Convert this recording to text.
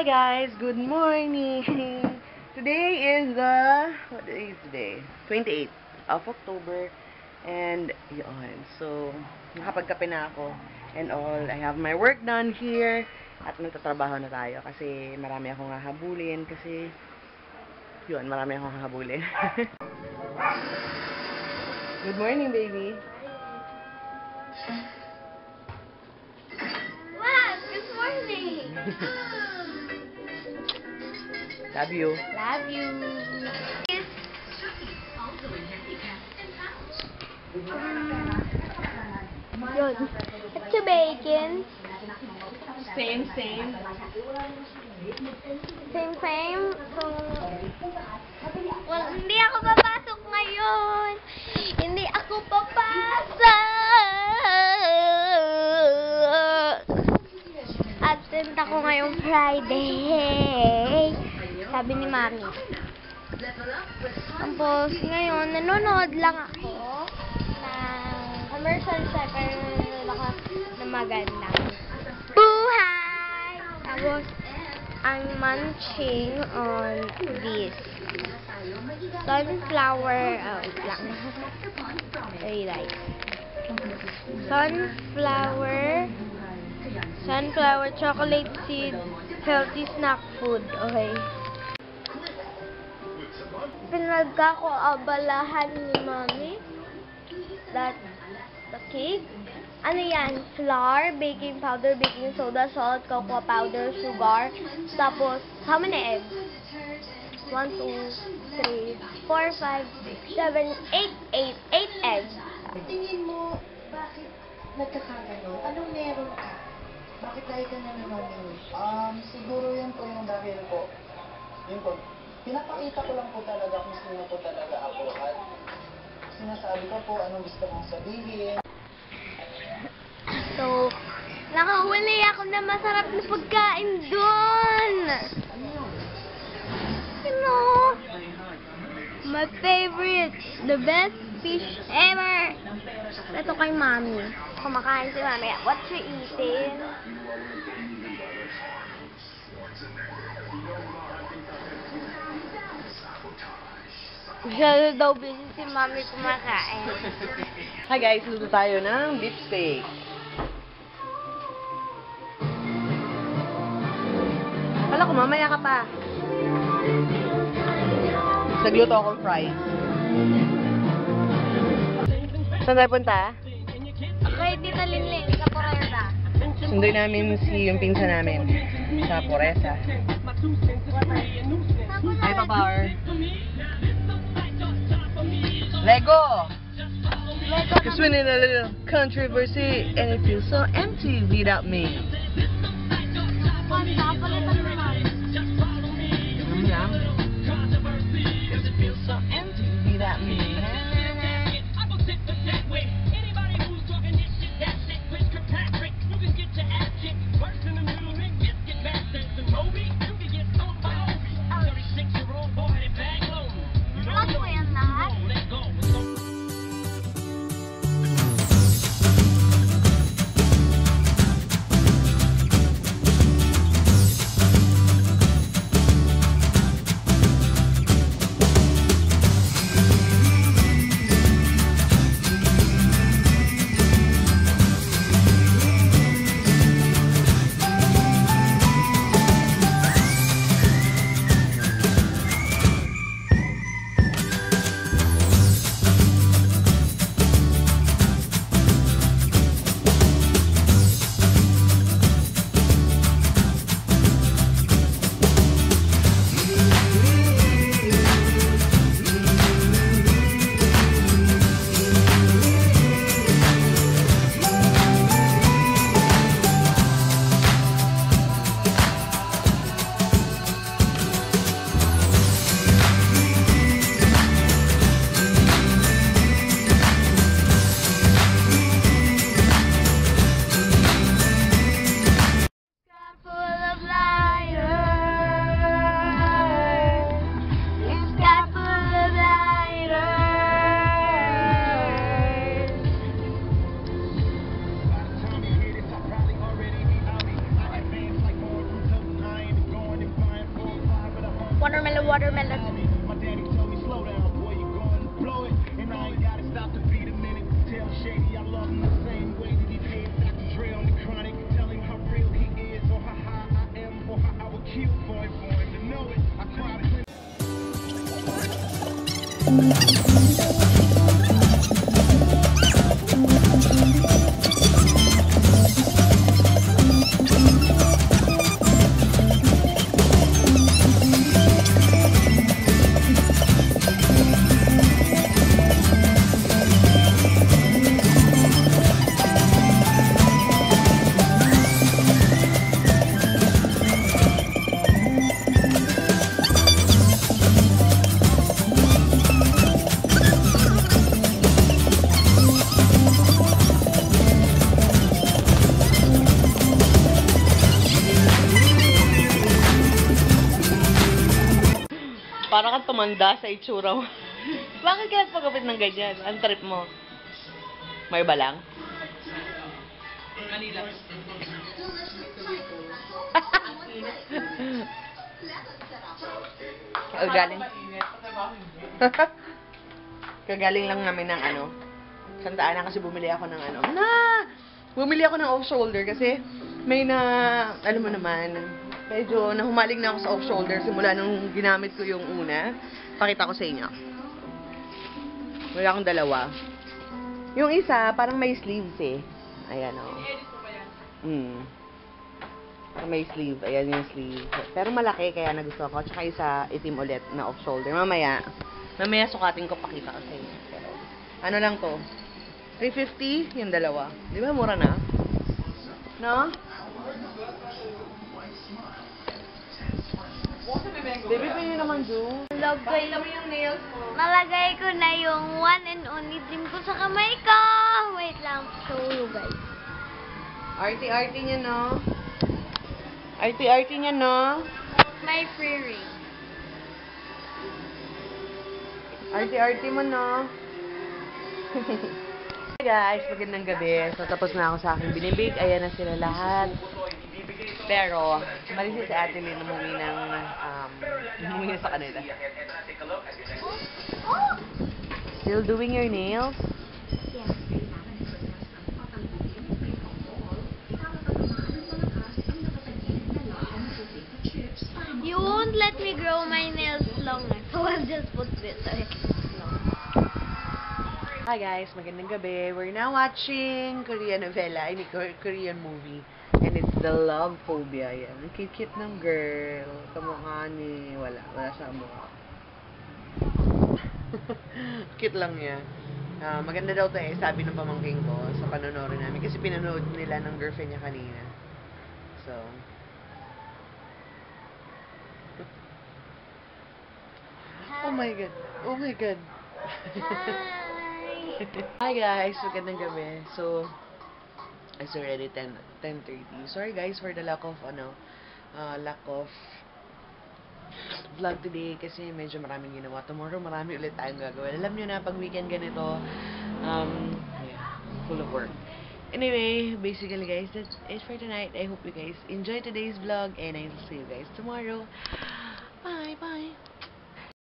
Hi guys, good morning. Today is the what day is today? 28th of October, and yun. So, nakapagkape na ako and all. I have my work done here at nagtatrabaho na tayo kasi marami akong hahabulin kasi yun, marami akong hahabulin. Good morning, baby. Wow, good morning. Love you. Love you. Yun. It's a bacon. Same, same. Same, same. So, well, hindi ako papasok ngayon. Hindi ako papasok. Absent ako ngayong Friday. Sabi ni Mami. Tapos, ngayon, nanonood lang ako ng commercial sector na maganda. Buhay! Tapos, I'm munching on this sunflower. Oh, it's lang. I like sunflower chocolate seed healthy snack food. Okay. Pinagkakaabalahan ni Mommy that the cake, ano yan, flour, baking powder, baking soda, salt, cocoa powder, sugar, tapos, how many eggs? 1, 2, 3, 4, 5, 6, 7, 8 eggs. Tingin mo, bakit nagkakagano? Anong meron ka? Bakit tayo ka na ni Mommy? Siguro yun po yung dahil po. Yun po. Pinapakita ko lang po talaga kung sino po talaga ako at sinasabi ko po anong gusto mong sabihin. So, nakahuli ako na masarap na pagkain doon! You know, my favorite, the best fish ever! Ito kay Mommy. Kumakain si Mommy. What you eating? Siya daw busy si Mommy kumakain. Hi guys, luto tayo ng beef steak. Wala ko, mamaya ka pa. Nagluto akong fries. Saan tayo punta? Okay, Tita Linling, sa Poresa. Sundoy namin si yung pinsan namin sa Poresa. Ay, pa-power. Lego! Cause we're in a little controversy and it feels so empty without me. Cause it feels so empty without me. watermelon. My daddy told me slow down, boy, you going to blow it. And I ain't gotta stop to beat a minute. Tell Shady I love him the same way that he did Dr. Dre on the Chronic. Tell him how real he is, or how high I am, or how I would kill for him to know it. I cried. Para kang tumanda sa itsura mo. Bakit ka nagpagupit ng ganyan? Ang trip mo? May iba lang? Manila. Kagaling. Kagaling lang namin ng ano. Santa Ana kasi bumili ako ng ano. Bumili ako ng off-shoulder kasi may na, alam mo naman, medyo nahumaling na ako sa off-shoulder simula nung ginamit ko yung una. Pakita ko sa inyo. Wala akong dalawa. Yung isa, parang may sleeves eh. Ayan o. May sleeve. Ayan yung sleeve. Pero malaki, kaya nagustuhan ko. Tsaka isa itim ulit na off-shoulder. Mamaya sukatin ko, pakita ko sa inyo. Pero, ano lang to? $350 yung dalawa. Di ba mura na? No? Baby, pili naman doon. Lagay mo yung nails mo. Malagay ko na yung one and only dream ko sa kamay ko. Wait lang. So, guys. Arty-arty niya, no? Arty-arty niya, no? My free ring. Arty-arty mo, no? Hey guys, magandang gabi. So, tapos na ako sa aking binibig. Ayan na sila lahat. Pero, mali si Ate Lynn umuwi sa kanila. Still doing your nails? Yeah. You won't let me grow my nails longer, so I'll just put this on. Hi guys, magandang gabi. We're now watching Korean novela, Korean movie. And it's the love phobia. Yan. Ang cute-cute ng girl. Kamukha ni... Wala siyang mukha. Cute lang niya. Maganda daw to eh. Sabi ng pamangking ko sa panonorin namin. Kasi pinanood nila ng girlfriend niya kanina. So... Oh my God. Hi guys. Magandang gabi. So... It's already 10:30. Sorry guys for the lack of vlog today kasi medyo maraming ginawa. Tomorrow marami ulit tayong gagawin. Alam niyo na pag weekend ganito full of work. Anyway, basically guys, that's it for tonight. I hope you guys enjoy today's vlog and I'll see you guys tomorrow. Bye.